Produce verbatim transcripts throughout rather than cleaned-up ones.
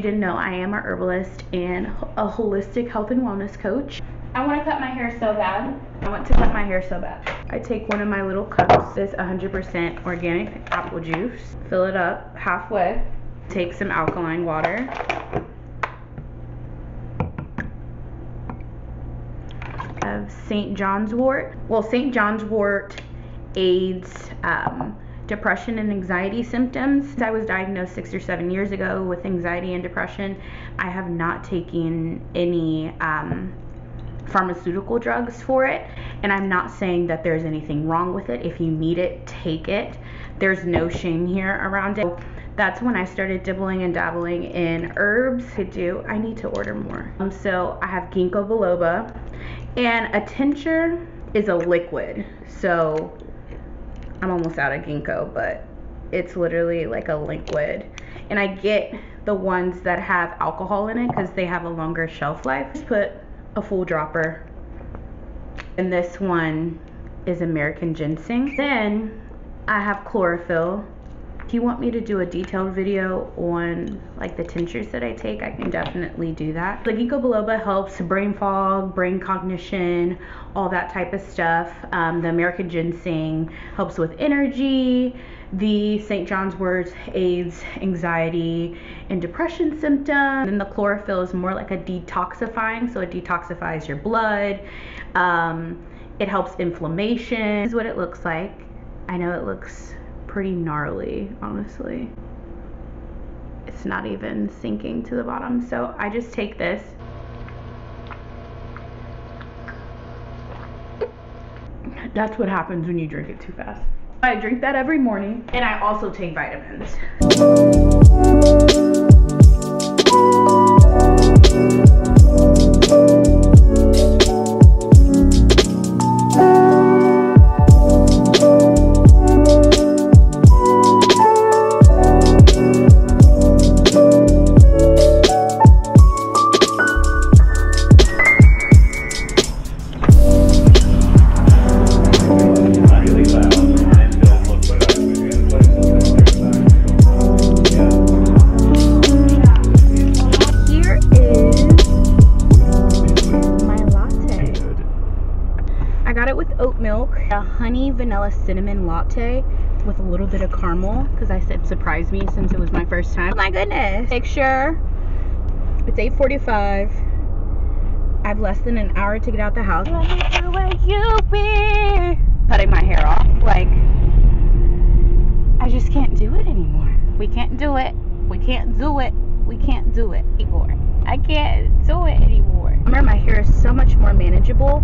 you didn't know, I am a herbalist and a holistic health and wellness coach. I want to cut my hair so bad. I want to cut my hair so bad. I take one of my little cups, this one hundred percent organic apple juice, fill it up halfway, take some alkaline water, of Saint John's wort. Well, Saint John's wort aids um, depression and anxiety symptoms. I was diagnosed six or seven years ago with anxiety and depression. I have not taken any um, pharmaceutical drugs for it, and I'm not saying that there's anything wrong with it. If you need it, take it. There's no shame here around it. That's when I started dibbling and dabbling in herbs. I do, I need to order more. Um, so I have ginkgo biloba, and a tincture is a liquid. So I'm almost out of ginkgo, but it's literally like a liquid. And I get the ones that have alcohol in it because they have a longer shelf life. Just put a full dropper. And this one is American ginseng. Then I have chlorophyll. If you want me to do a detailed video on like the tinctures that I take, I can definitely do that. The ginkgo biloba helps brain fog, brain cognition, all that type of stuff. Um, the American ginseng helps with energy. The Saint John's wort aids anxiety and depression symptoms. And the chlorophyll is more like a detoxifying, so it detoxifies your blood. Um, it helps inflammation. This is what it looks like. I know it looks pretty gnarly, honestly. It's not even sinking to the bottom. So I just take this. That's what happens when you drink it too fast. I drink that every morning, and I also take vitamins. Vanilla cinnamon latte with a little bit of caramel because I said surprise me since it was my first time. Oh my goodness. Picture. It's eight forty-five. I have less than an hour to get out the house. Where you be? Cutting my hair off. Like, I just can't do it anymore. We can't do it. We can't do it. We can't do it anymore. I can't do it anymore. Remember, my hair is so much more manageable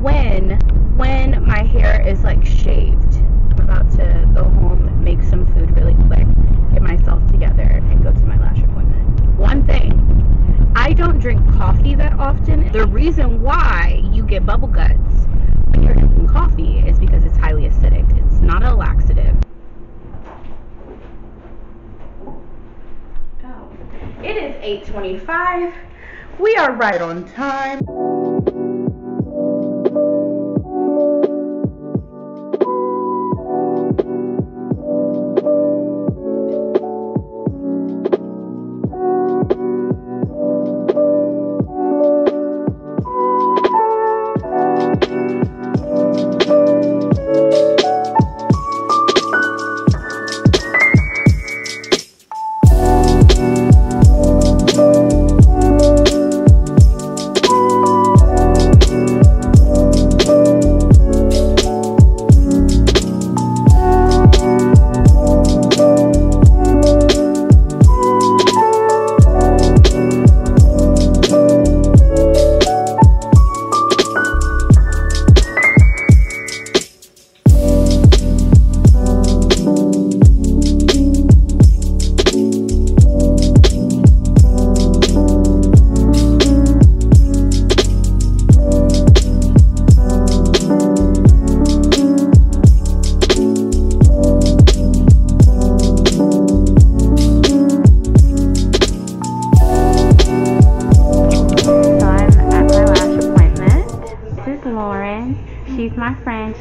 when when my hair is like shaved. I'm about to go home, make some food really quick, get myself together, and go to my lash appointment. One thing, I don't drink coffee that often. The reason why you get bubble guts when you're drinking coffee is because it's highly acidic. It's not a laxative. Oh, it is eight twenty-five. We are right on time.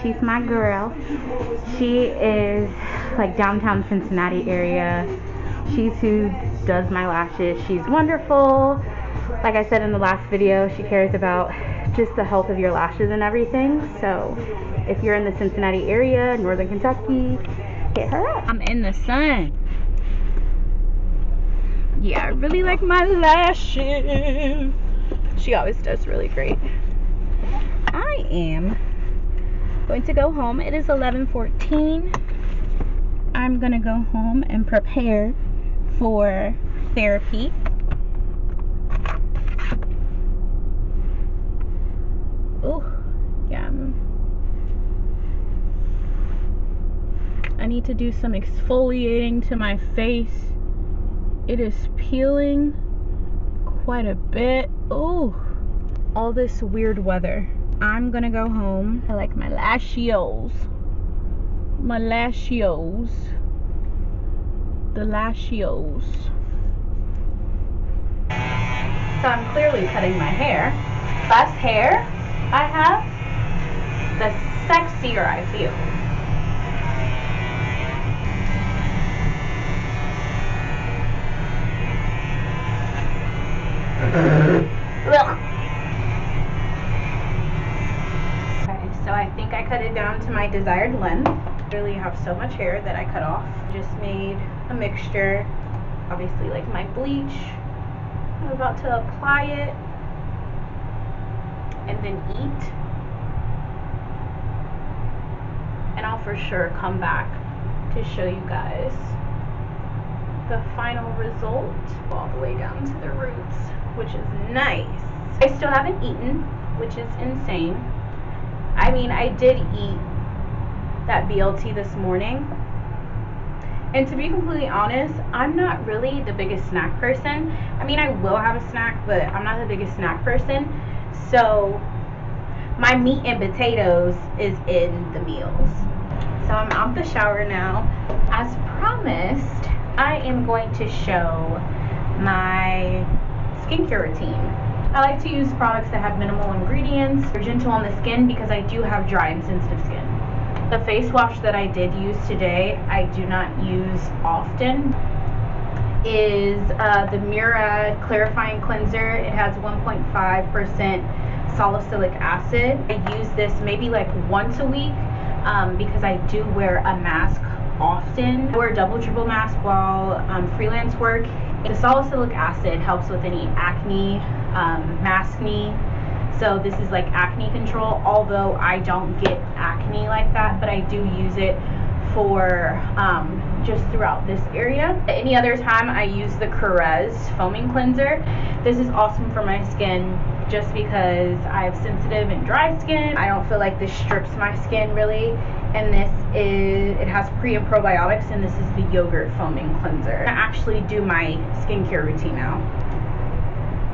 She's my girl. She is like downtown Cincinnati area. She's who does my lashes. She's wonderful. Like I said in the last video, she cares about just the health of your lashes and everything. So if you're in the Cincinnati area, Northern Kentucky, hit her up. I'm in the sun. Yeah, I really like my lashes. She always does really great. I am going to go home. It is eleven fourteen. I'm gonna go home and prepare for therapy. Oh, yum. I need to do some exfoliating to my face. It is peeling quite a bit. Oh, all this weird weather. I'm gonna go home. I like my lashios. My lashios. The lashios. So I'm clearly cutting my hair. Less hair I have, the sexier I feel. Okay, so I think I cut it down to my desired length. I really have so much hair that I cut off. Just made a mixture, obviously, like my bleach. I'm about to apply it and then eat, and I'll for sure come back to show you guys the final result, all the way down to the roots, which is nice. I still haven't eaten, which is insane. I mean, I did eat that B L T this morning, and to be completely honest, I'm not really the biggest snack person. I mean, I will have a snack, but I'm not the biggest snack person. So my meat and potatoes is in the meals. So I'm out the shower now. As promised, I am going to show my skincare routine. I like to use products that have minimal ingredients. They're gentle on the skin because I do have dry and sensitive skin. The face wash that I did use today, I do not use often. Is uh, the Mira Clarifying Cleanser. It has one point five percent salicylic acid. I use this maybe like once a week um, because I do wear a mask often. I wear a double triple mask while um, freelance work. The salicylic acid helps with any acne, um, maskne. So this is like acne control, although I don't get acne like that, but I do use it for um, just throughout this area. At any other time, I use the CeraVe foaming cleanser. This is awesome for my skin just because I have sensitive and dry skin. I don't feel like this strips my skin really. And this is, it has pre and probiotics, and this is the yogurt foaming cleanser. I actually do my skincare routine now.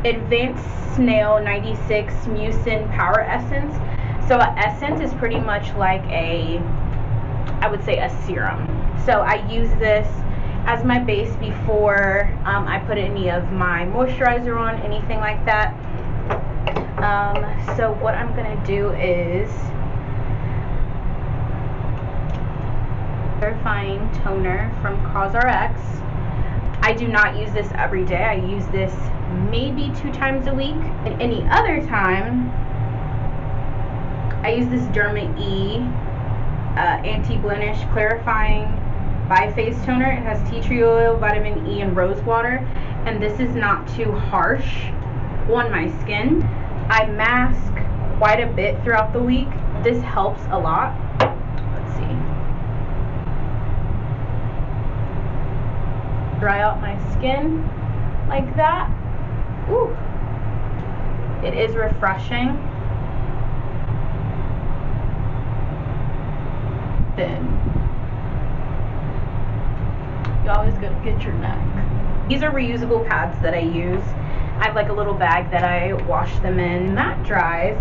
Advanced Snail ninety-six Mucin Power Essence. So an essence is pretty much like a, I would say a serum. So I use this as my base before um, I put any of my moisturizer on, anything like that. Um, so what I'm going to do is clarifying toner from Cosrx. I do not use this every day. I use this maybe two times a week. And any other time, I use this Derma E Uh, Anti-Blemish Clarifying Bi-Phase Toner. It has tea tree oil, vitamin E, and rose water, and this is not too harsh on my skin. I mask quite a bit throughout the week. This helps a lot. Let's see. Dry out my skin like that. Ooh. It is refreshing. Thin. You always gotta get your neck. These are reusable pads that I use. I have like a little bag that I wash them in. When that dries,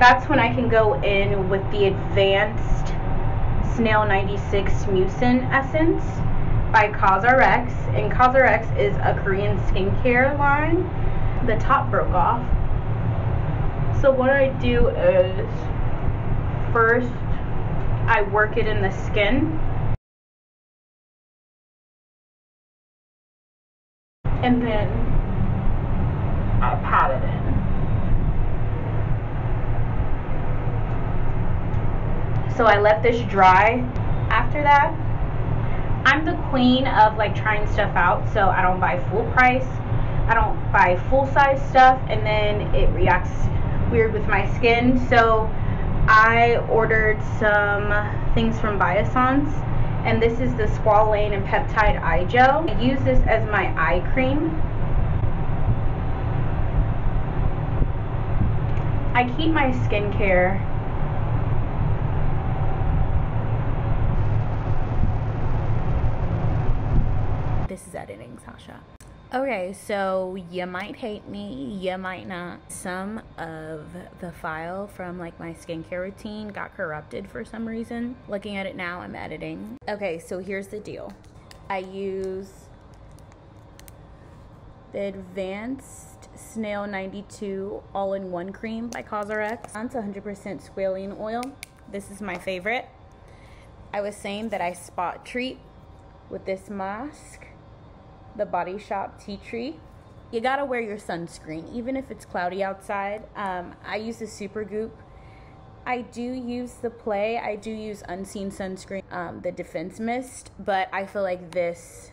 that's when I can go in with the Advanced Snail ninety-six Mucin Essence by Cosrx. And Cosrx is a Korean skincare line. The top broke off. So what I do is first I work it in the skin. and then I pat it in. So I let this dry. After that, I'm the queen of like trying stuff out, so I don't buy full price. I don't buy full size stuff, and then it reacts weird with my skin. So I ordered some things from Biossance, and this is the squalane and peptide eye gel. I use this as my eye cream. I keep my skincare . This is editing, Sasha. Okay, so you might hate me, you might not. Some of the file from like my skincare routine got corrupted for some reason. Looking at it now, I'm editing. Okay, so here's the deal. I use the Advanced Snail ninety-two All-in-One Cream by Cosrx. It's one hundred percent squalane oil. This is my favorite. I was saying that I spot treat with this mask. The Body Shop tea tree. You gotta wear your sunscreen even if it's cloudy outside. um, I use the Super Goop. I do use the Play. I do use Unseen Sunscreen, um, the Defense Mist, but I feel like this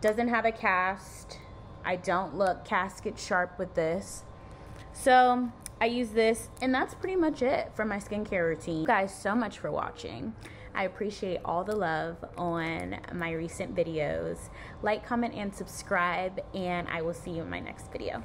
doesn't have a cast. I don't look casket sharp with this, so I use this, and that's pretty much it for my skincare routine. Thank you guys so much for watching. I appreciate all the love on my recent videos. Like, comment, and subscribe, and I will see you in my next video.